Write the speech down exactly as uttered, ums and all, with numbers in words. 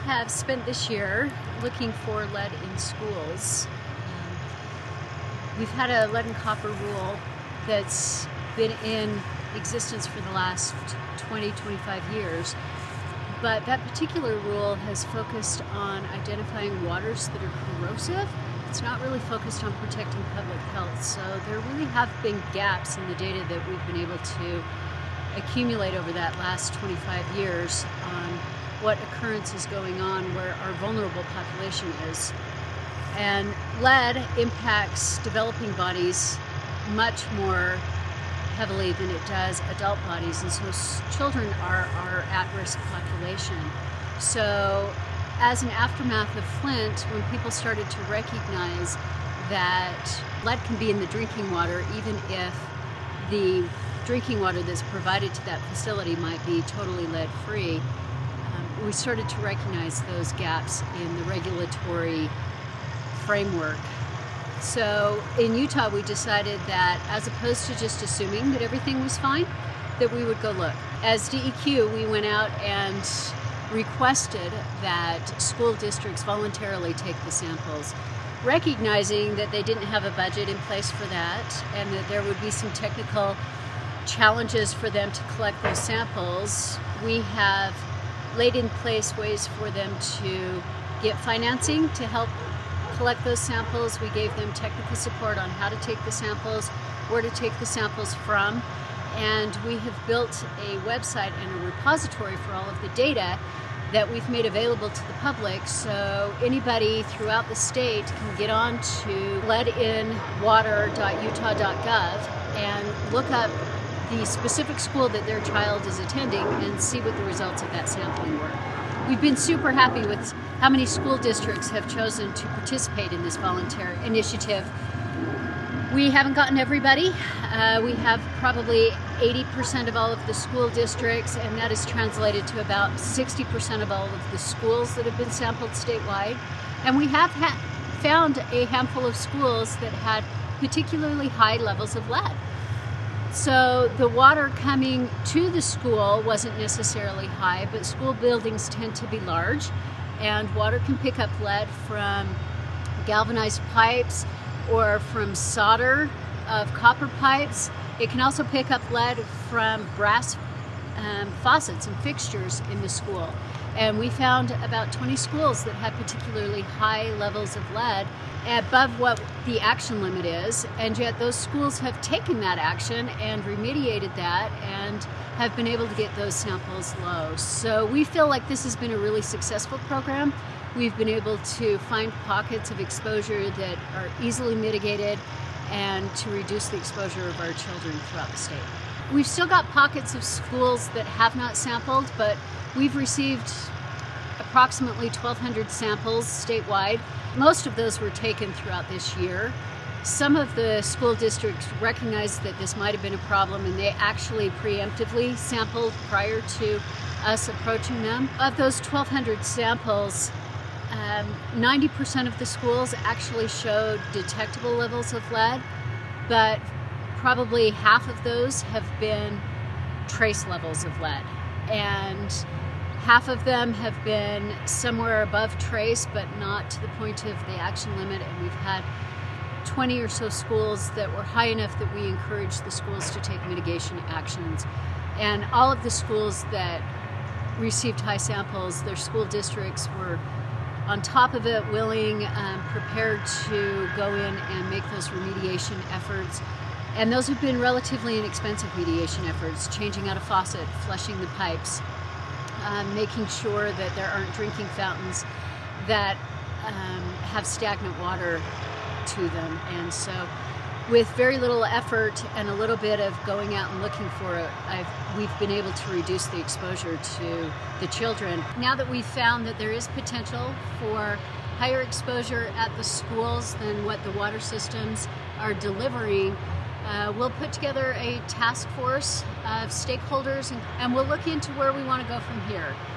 have spent this year looking for lead in schools. Um, we've had a lead and copper rule that's been in existence for the last twenty, twenty-five years, but that particular rule has focused on identifying waters that are corrosive. It's not really focused on protecting public health, so there really have been gaps in the data that we've been able to accumulate over that last twenty-five years on what occurrence is going on where our vulnerable population is. And lead impacts developing bodies much more heavily than it does adult bodies, and so children are our at-risk population. So as an aftermath of Flint, when people started to recognize that lead can be in the drinking water, even if the drinking water that's provided to that facility might be totally lead-free, um, we started to recognize those gaps in the regulatory framework. So in Utah, we decided that as opposed to just assuming that everything was fine, that we would go look. As D E Q, we went out and requested that school districts voluntarily take the samples, recognizing that they didn't have a budget in place for that and that there would be some technical challenges for them to collect those samples. We have laid in place ways for them to get financing to help collect those samples. We gave them technical support on how to take the samples, where to take the samples from, and we have built a website and a repository for all of the data that we've made available to the public, so anybody throughout the state can get on to lead in water dot utah dot gov and look up the specific school that their child is attending and see what the results of that sampling were. We've been super happy with how many school districts have chosen to participate in this volunteer initiative. We haven't gotten everybody. Uh, we have probably eighty percent of all of the school districts, and that is translated to about sixty percent of all of the schools that have been sampled statewide. And we have ha found a handful of schools that had particularly high levels of lead. So the water coming to the school wasn't necessarily high, but school buildings tend to be large, and water can pick up lead from galvanized pipes or from solder of copper pipes. It can also pick up lead from brass um, faucets and fixtures in the school. And we found about twenty schools that had particularly high levels of lead above what the action limit is, and yet those schools have taken that action and remediated that and have been able to get those samples low. So we feel like this has been a really successful program. We've been able to find pockets of exposure that are easily mitigated and to reduce the exposure of our children throughout the state. We've still got pockets of schools that have not sampled, but we've received approximately twelve hundred samples statewide. Most of those were taken throughout this year. Some of the school districts recognized that this might have been a problem, and they actually preemptively sampled prior to us approaching them. Of those twelve hundred samples, ninety percent um, of the schools actually showed detectable levels of lead, but probably half of those have been trace levels of lead. And half of them have been somewhere above trace, but not to the point of the action limit. And we've had twenty or so schools that were high enough that we encouraged the schools to take mitigation actions. And all of the schools that received high samples, their school districts were on top of it, willing, um, prepared to go in and make those remediation efforts. And those have been relatively inexpensive mediation efforts, changing out a faucet, flushing the pipes, um, making sure that there aren't drinking fountains that um, have stagnant water to them. And so with very little effort and a little bit of going out and looking for it, I've, we've been able to reduce the exposure to the children. Now that we've found that there is potential for higher exposure at the schools than what the water systems are delivering, Uh, we'll put together a task force of stakeholders, and, and we'll look into where we want to go from here.